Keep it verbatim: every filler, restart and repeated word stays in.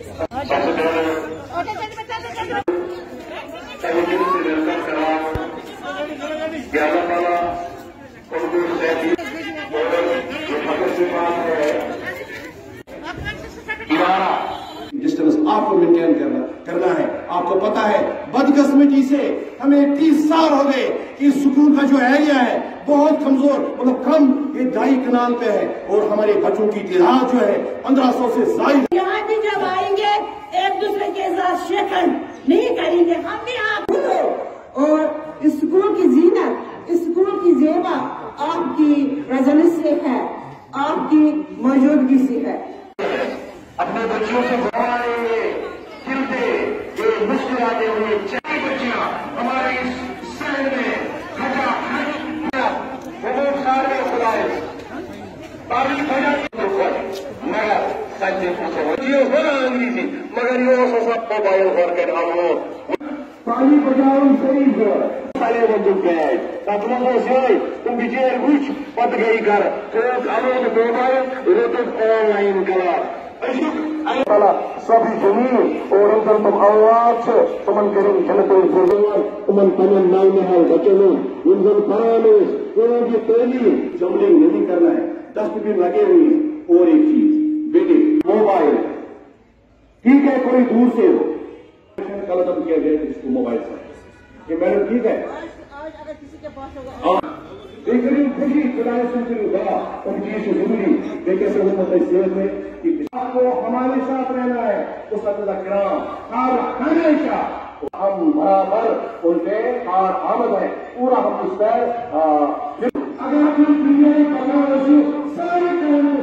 Distance आपको maintain करना करना है। आपको पता है बदकिस्मती से हमें तीस साल हो गए कि सुकून का जो एरिया है बहुत कमजोर मतलब कम ये दाई कनाल पे है और हमारे बच्चों की तादाद जो है पंद्रह सौ से ज्यादा। यहाँ भी जब आएंगे एक दूसरे के साथ शेखन नहीं करेंगे हम भी आप और इस स्कूल की जीनत इस स्कूल की जेबा आपकी रजनी से है आपकी मौजूदगी से है। अपने बच्चों से हमारे दिल से ये मुश्किल आते हुए चार बच्चियां हमारे इस शहर में खजा खजा मगर सच में पूछो बच्चियों बना थी मगर ये सब मोबाइल पर के नाम हो पानी बचाओ सही हो सारे बंदूक गए तत्वों से तुम विजय कुछ पद गई कर अमोद मोबाइल रोतक ऑनलाइन कला सभी जमीन और अंदर तुम आवाज तुमन करें जनतों फुर्दान तुमन तमन नाई नहाल बचनों इंजन फरामेश कोई भी तेली जमलिंग नहीं करना है। डस्टबिन लगे हुए और एक चीज बेटे मोबाइल ठीक है कोई दूर से हो कल तब किया गया इसको मोबाइल से ये मैडम ठीक है देख रही खुशी खुदाई सुन रही बात और चीज जरूरी देखे से होता है सेहत में आपको हमारे साथ रहना है उस अल्लाह कराम हर हमेशा हम बराबर उनके हार आमद है पूरा हम उस पर अगर हम दुनिया में पता रहे सारे काम